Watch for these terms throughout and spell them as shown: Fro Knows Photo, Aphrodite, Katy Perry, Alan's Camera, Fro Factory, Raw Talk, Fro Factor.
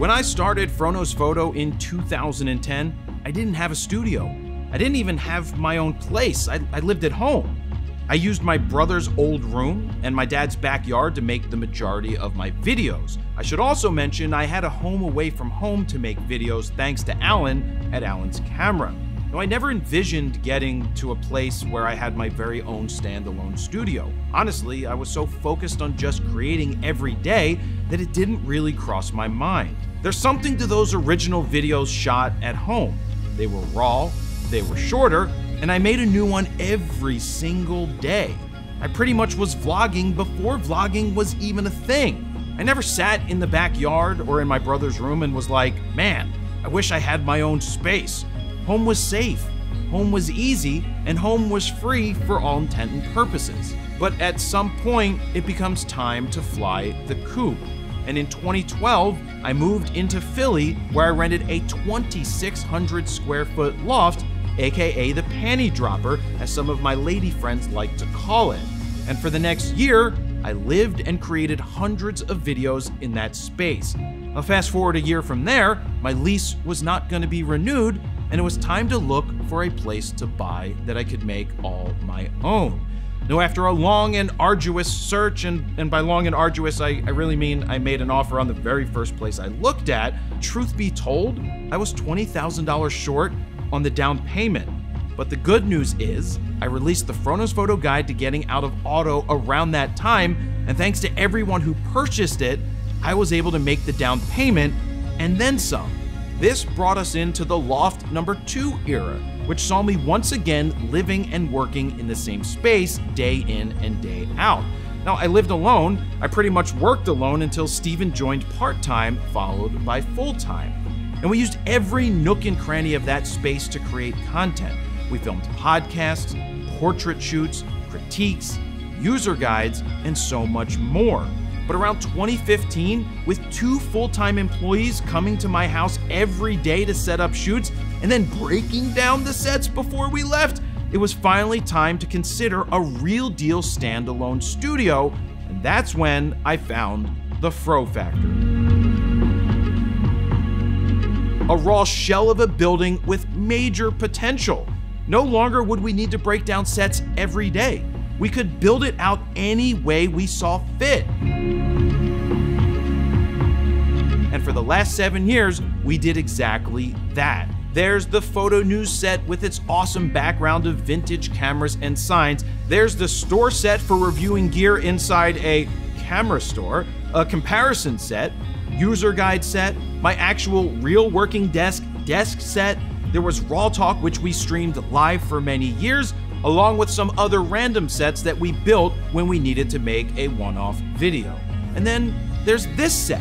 When I started Fro Knows Photo in 2010, I didn't have a studio. I didn't even have my own place. I lived at home. I used my brother's old room and my dad's backyard to make the majority of my videos. I should also mention I had a home away from home to make videos thanks to Alan at Alan's Camera. Now, I never envisioned getting to a place where I had my very own standalone studio. Honestly, I was so focused on just creating every day that it didn't really cross my mind. There's something to those original videos shot at home. They were raw, they were shorter, and I made a new one every single day. I pretty much was vlogging before vlogging was even a thing. I never sat in the backyard or in my brother's room and was like, man, I wish I had my own space. Home was safe, home was easy, and home was free for all intent and purposes. But at some point, it becomes time to fly the coop. And in 2012, I moved into Philly, where I rented a 2,600 square foot loft, AKA the panty dropper, as some of my lady friends like to call it. And for the next year, I lived and created hundreds of videos in that space. Now fast forward a year from there, my lease was not gonna be renewed, and it was time to look for a place to buy that I could make all my own. Now after a long and arduous search, and by long and arduous, I really mean I made an offer on the very first place I looked at. Truth be told, I was $20,000 short on the down payment. But the good news is, I released the Fro Knows Photo Guide to Getting Out of Auto around that time, and thanks to everyone who purchased it, I was able to make the down payment and then some. This brought us into the loft #2 era, which saw me once again living and working in the same space day in and day out. Now, I lived alone. I pretty much worked alone until Steven joined part-time, followed by full-time. And we used every nook and cranny of that space to create content. We filmed podcasts, portrait shoots, critiques, user guides, and so much more. But around 2015, with 2 full-time employees coming to my house every day to set up shoots and then breaking down the sets before we left, it was finally time to consider a real deal standalone studio. And that's when I found the Fro Factor. A raw shell of a building with major potential. No longer would we need to break down sets every day. We could build it out any way we saw fit. And for the last 7 years, we did exactly that. There's the photo news set with its awesome background of vintage cameras and signs. There's the store set for reviewing gear inside a camera store, a comparison set, user guide set, my actual real working desk set. There was Raw Talk, which we streamed live for many years, along with some other random sets that we built when we needed to make a one-off video. And then there's this set,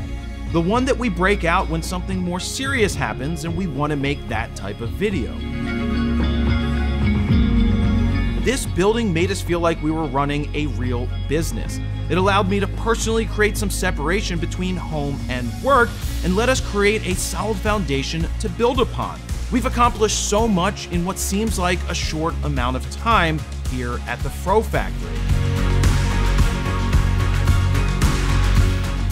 the one that we break out when something more serious happens and we want to make that type of video. This building made us feel like we were running a real business. It allowed me to personally create some separation between home and work and let us create a solid foundation to build upon. We've accomplished so much in what seems like a short amount of time here at the Fro Factory.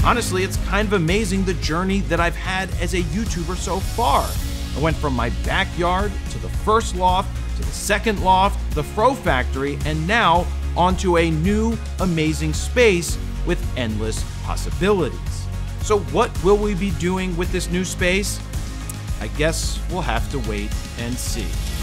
Honestly, it's kind of amazing the journey that I've had as a YouTuber so far. I went from my backyard to the first loft to the second loft, the Fro Factory, and now onto a new, amazing space with endless possibilities. So what will we be doing with this new space? I guess we'll have to wait and see.